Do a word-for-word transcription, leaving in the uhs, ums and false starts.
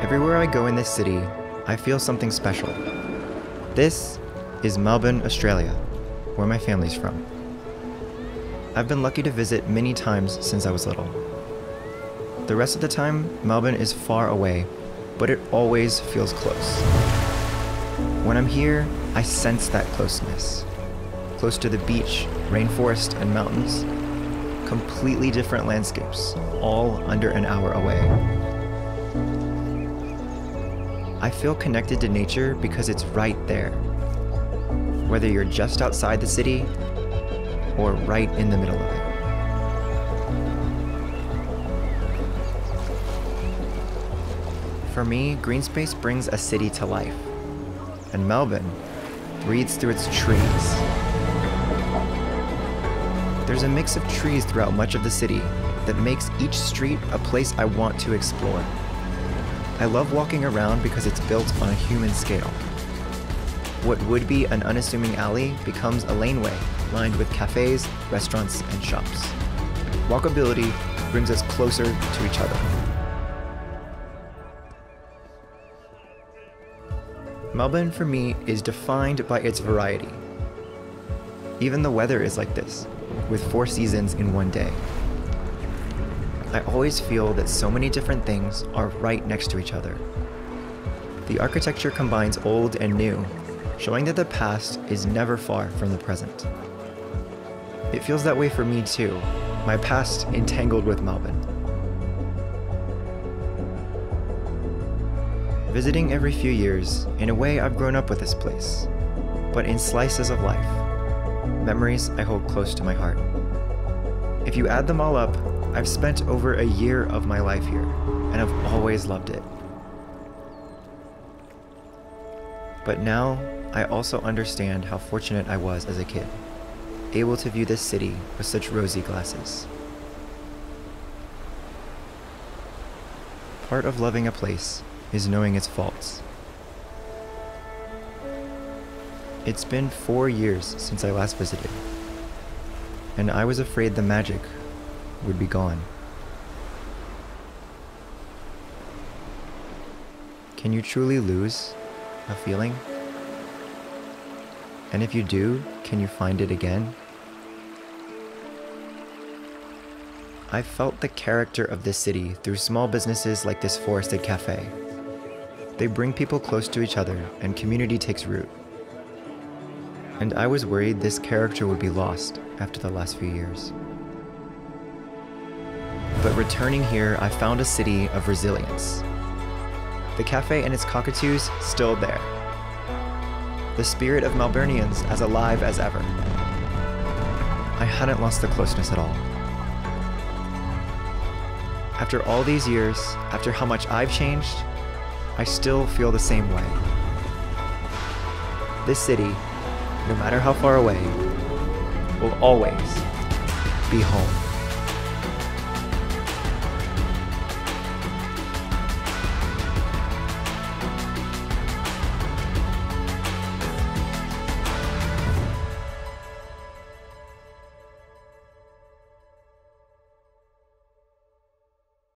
Everywhere I go in this city, I feel something special. This is Melbourne, Australia, where my family's from. I've been lucky to visit many times since I was little. The rest of the time, Melbourne is far away, but it always feels close. When I'm here, I sense that closeness. Close to the beach, rainforest, and mountains. Completely different landscapes, all under an hour away. I feel connected to nature because it's right there. Whether you're just outside the city, or right in the middle of it. For me, green space brings a city to life, and Melbourne breathes through its trees. There's a mix of trees throughout much of the city that makes each street a place I want to explore. I love walking around because it's built on a human scale. What would be an unassuming alley becomes a laneway lined with cafes, restaurants, and shops. Walkability brings us closer to each other. Melbourne, for me, is defined by its variety. Even the weather is like this, with four seasons in one day. I always feel that so many different things are right next to each other. The architecture combines old and new, showing that the past is never far from the present. It feels that way for me too, my past entangled with Melbourne. Visiting every few years, in a way I've grown up with this place, but in slices of life, memories I hold close to my heart. If you add them all up, I've spent over a year of my life here, and I've always loved it. But now, I also understand how fortunate I was as a kid, able to view this city with such rosy glasses. Part of loving a place is knowing its faults. It's been four years since I last visited, and I was afraid the magic would be gone. Can you truly lose a feeling? And if you do, can you find it again? I felt the character of this city through small businesses like this forested cafe. They bring people close to each other, and community takes root. And I was worried this character would be lost after the last few years. But returning here, I found a city of resilience. The cafe and its cockatoos still there. The spirit of Melburnians as alive as ever. I hadn't lost the closeness at all. After all these years, after how much I've changed, I still feel the same way. This city, no matter how far away, will always be home.